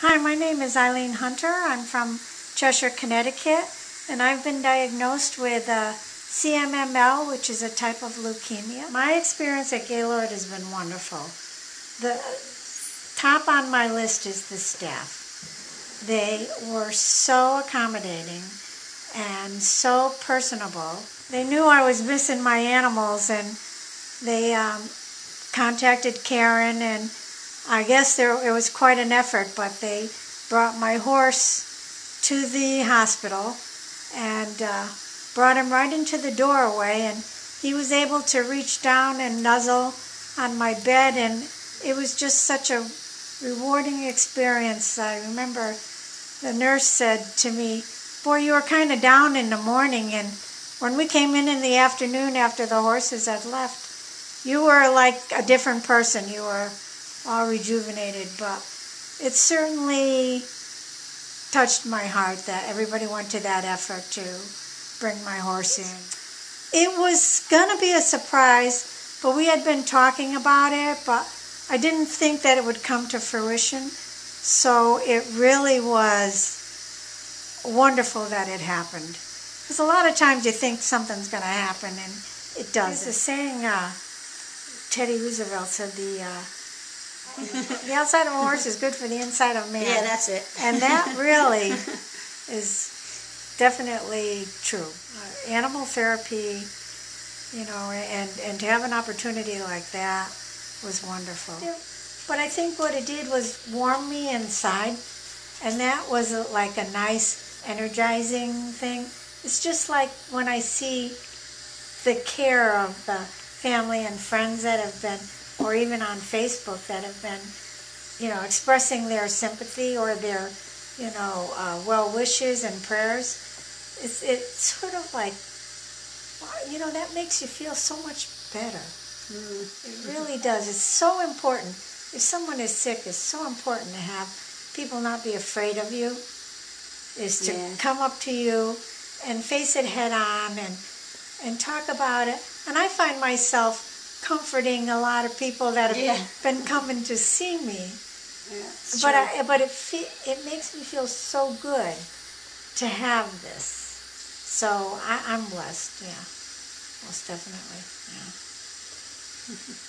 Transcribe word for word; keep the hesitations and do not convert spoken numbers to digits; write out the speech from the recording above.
Hi, my name is Eileen Hunter. I'm from Cheshire, Connecticut, and I've been diagnosed with uh, C M M L, which is a type of leukemia. My experience at Gaylord has been wonderful. The top on my list is the staff. They were so accommodating and so personable. They knew I was missing my animals, and they um, contacted Karen, and I guess there, it was quite an effort, but they brought my horse to the hospital and uh, brought him right into the doorway, and he was able to reach down and nuzzle on my bed, and it was just such a rewarding experience. I remember the nurse said to me, "Boy, you were kind of down in the morning, and when we came in in the afternoon after the horses had left, you were like a different person. You were all rejuvenated." But it certainly touched my heart that everybody went to that effort to bring my horse in. It was going to be a surprise, but we had been talking about it, but I didn't think that it would come to fruition. So it really was wonderful that it happened, because a lot of times you think something's going to happen and it doesn't. There's a saying, uh, Teddy Roosevelt said, the uh, the outside of a horse is good for the inside of man. Yeah, that's it. And that really is definitely true. Uh, animal therapy, you know, and, and to have an opportunity like that was wonderful. But I think what it did was warm me inside, and that was a, like a nice, energizing thing. It's just like when I see the care of the family and friends that have been, or even on Facebook, that have been, you know, expressing their sympathy or their, you know, uh, well wishes and prayers. It's, it's sort of like, you know, that makes you feel so much better. Mm-hmm. It really does. It's so important. If someone is sick, it's so important to have people not be afraid of you, is to yeah. come up to you and face it head on and, and talk about it. And I find myself comforting a lot of people that have yeah. been coming to see me, yeah, but I, but it fe it makes me feel so good to have this. So I, I'm blessed, yeah, most definitely, yeah.